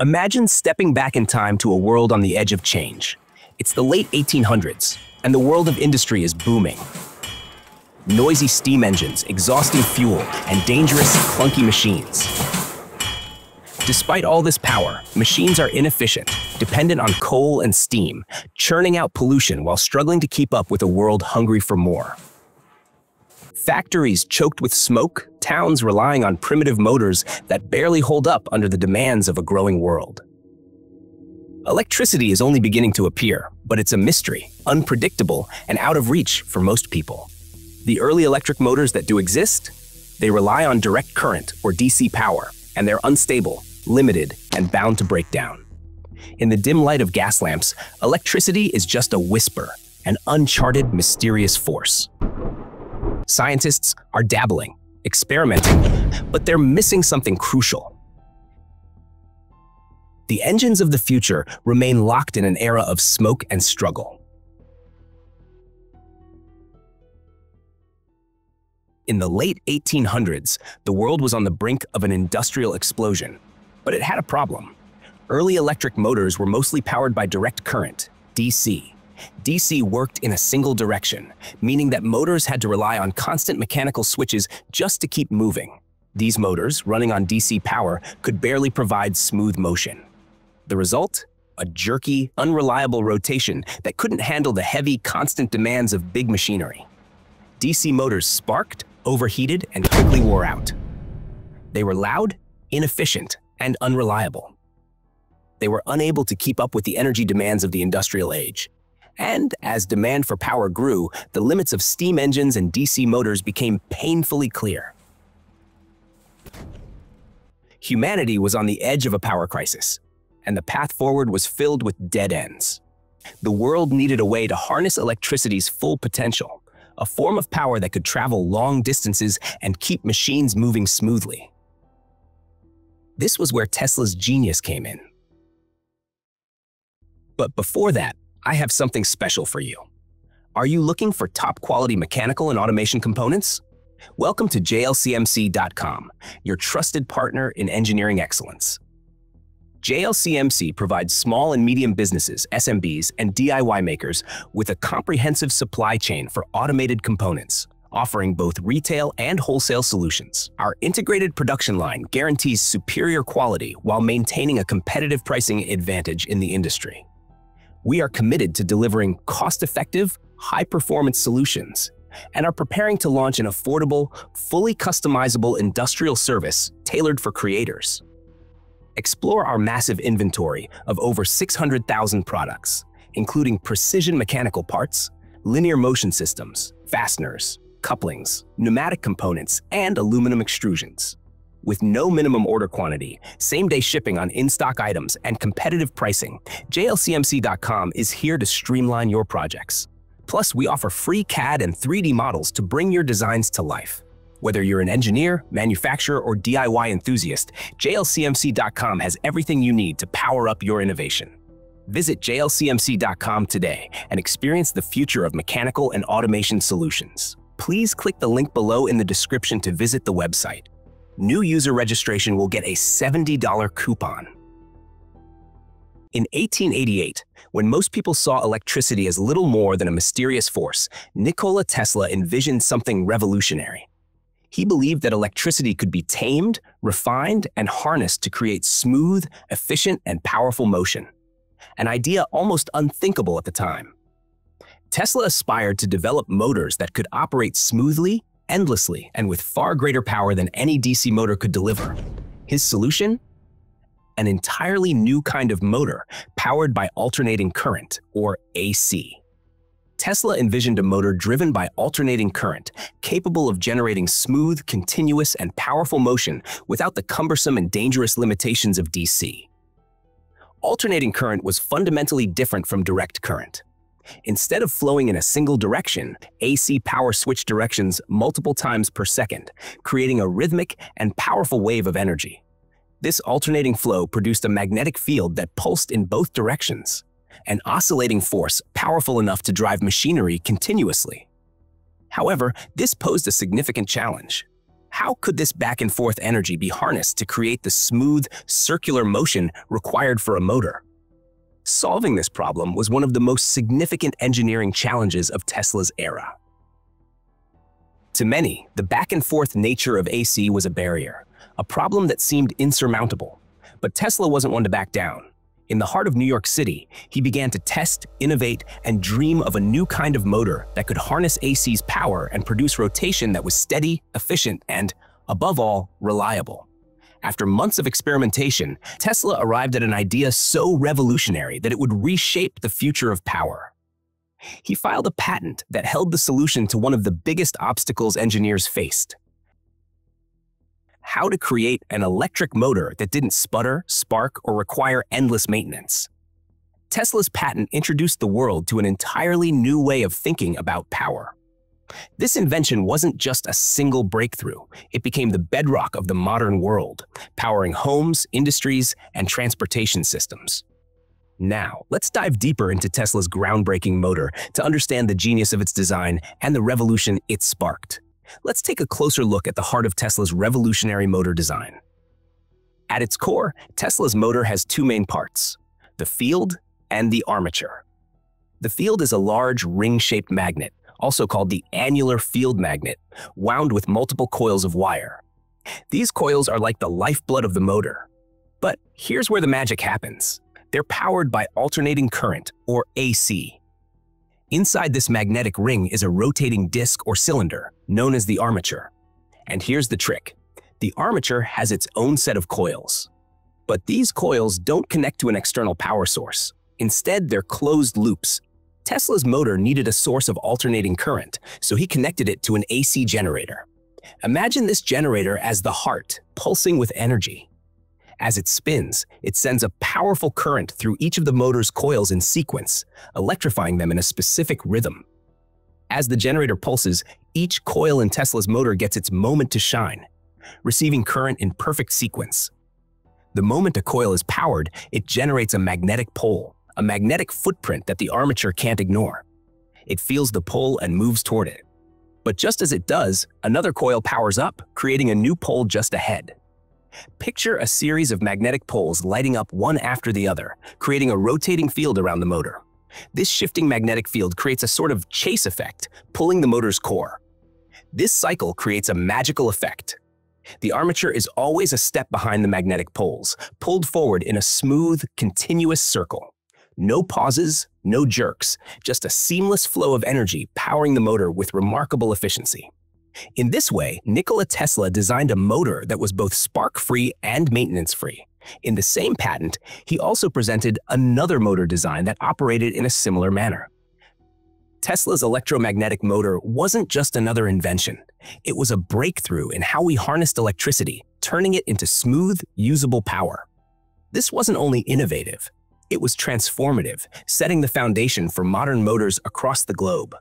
Imagine stepping back in time to a world on the edge of change. It's the late 1800s, and the world of industry is booming. Noisy steam engines, exhausting fuel, and dangerous, clunky machines. Despite all this power, machines are inefficient, dependent on coal and steam, churning out pollution while struggling to keep up with a world hungry for more. Factories choked with smoke, towns relying on primitive motors that barely hold up under the demands of a growing world. Electricity is only beginning to appear, but it's a mystery, unpredictable, and out of reach for most people. The early electric motors that do exist, they rely on direct current or DC power, and they're unstable, limited, and bound to break down. In the dim light of gas lamps, electricity is just a whisper, an uncharted, mysterious force. Scientists are dabbling, experimenting, but they're missing something crucial. The engines of the future remain locked in an era of smoke and struggle. In the late 1800s, the world was on the brink of an industrial explosion, but it had a problem. Early electric motors were mostly powered by direct current, DC. DC worked in a single direction, meaning that motors had to rely on constant mechanical switches just to keep moving. These motors, running on DC power, could barely provide smooth motion. The result? A jerky, unreliable rotation that couldn't handle the heavy, constant demands of big machinery. DC motors sparked, overheated, and quickly wore out. They were loud, inefficient, and unreliable. They were unable to keep up with the energy demands of the industrial age. And as demand for power grew, the limits of steam engines and DC motors became painfully clear. Humanity was on the edge of a power crisis, and the path forward was filled with dead ends. The world needed a way to harness electricity's full potential, a form of power that could travel long distances and keep machines moving smoothly. This was where Tesla's genius came in. But before that, I have something special for you. Are you looking for top-quality mechanical and automation components? Welcome to JLCMC.com, your trusted partner in engineering excellence. JLCMC provides small and medium businesses, SMBs, and DIY makers with a comprehensive supply chain for automated components, offering both retail and wholesale solutions. Our integrated production line guarantees superior quality while maintaining a competitive pricing advantage in the industry. We are committed to delivering cost-effective, high-performance solutions and are preparing to launch an affordable, fully customizable industrial service tailored for creators. Explore our massive inventory of over 600,000 products, including precision mechanical parts, linear motion systems, fasteners, couplings, pneumatic components, and aluminum extrusions. With no minimum order quantity, same-day shipping on in-stock items, and competitive pricing, JLCMC.com is here to streamline your projects. Plus, we offer free CAD and 3D models to bring your designs to life. Whether you're an engineer, manufacturer, or DIY enthusiast, JLCMC.com has everything you need to power up your innovation. Visit JLCMC.com today and experience the future of mechanical and automation solutions. Please click the link below in the description to visit the website. New user registration will get a $70 coupon. In 1888, when most people saw electricity as little more than a mysterious force, Nikola Tesla envisioned something revolutionary. He believed that electricity could be tamed, refined, and harnessed to create smooth, efficient, and powerful motion, an idea almost unthinkable at the time. Tesla aspired to develop motors that could operate smoothly, endlessly, and with far greater power than any DC motor could deliver. His solution? An entirely new kind of motor powered by alternating current, or AC. Tesla envisioned a motor driven by alternating current, capable of generating smooth, continuous, and powerful motion without the cumbersome and dangerous limitations of DC. Alternating current was fundamentally different from direct current. Instead of flowing in a single direction, AC power switched directions multiple times per second, creating a rhythmic and powerful wave of energy. This alternating flow produced a magnetic field that pulsed in both directions, an oscillating force powerful enough to drive machinery continuously. However, this posed a significant challenge. How could this back and forth energy be harnessed to create the smooth, circular motion required for a motor? Solving this problem was one of the most significant engineering challenges of Tesla's era. To many, the back and forth nature of AC was a barrier, a problem that seemed insurmountable. But Tesla wasn't one to back down. In the heart of New York City, he began to test, innovate, and dream of a new kind of motor that could harness AC's power and produce rotation that was steady, efficient, and, above all, reliable. After months of experimentation, Tesla arrived at an idea so revolutionary that it would reshape the future of power. He filed a patent that held the solution to one of the biggest obstacles engineers faced: how to create an electric motor that didn't sputter, spark, or require endless maintenance. Tesla's patent introduced the world to an entirely new way of thinking about power. This invention wasn't just a single breakthrough. It became the bedrock of the modern world, powering homes, industries, and transportation systems. Now, let's dive deeper into Tesla's groundbreaking motor to understand the genius of its design and the revolution it sparked. Let's take a closer look at the heart of Tesla's revolutionary motor design. At its core, Tesla's motor has two main parts: the field and the armature. The field is a large ring-shaped magnet, also called the annular field magnet, wound with multiple coils of wire. These coils are like the lifeblood of the motor. But here's where the magic happens. They're powered by alternating current, or AC. Inside this magnetic ring is a rotating disc or cylinder, known as the armature. And here's the trick. The armature has its own set of coils. But these coils don't connect to an external power source. Instead, they're closed loops. Tesla's motor needed a source of alternating current, so he connected it to an AC generator. Imagine this generator as the heart, pulsing with energy. As it spins, it sends a powerful current through each of the motor's coils in sequence, electrifying them in a specific rhythm. As the generator pulses, each coil in Tesla's motor gets its moment to shine, receiving current in perfect sequence. The moment a coil is powered, it generates a magnetic pole, a magnetic footprint that the armature can't ignore. It feels the pull and moves toward it. But just as it does, another coil powers up, creating a new pole just ahead. Picture a series of magnetic poles lighting up one after the other, creating a rotating field around the motor. This shifting magnetic field creates a sort of chase effect, pulling the motor's core. This cycle creates a magical effect. The armature is always a step behind the magnetic poles, pulled forward in a smooth, continuous circle. No pauses, no jerks, just a seamless flow of energy powering the motor with remarkable efficiency. In this way, Nikola Tesla designed a motor that was both spark-free and maintenance-free. In the same patent, he also presented another motor design that operated in a similar manner. Tesla's electromagnetic motor wasn't just another invention. It was a breakthrough in how we harnessed electricity, turning it into smooth, usable power. This wasn't only innovative, it was transformative, setting the foundation for modern motors across the globe.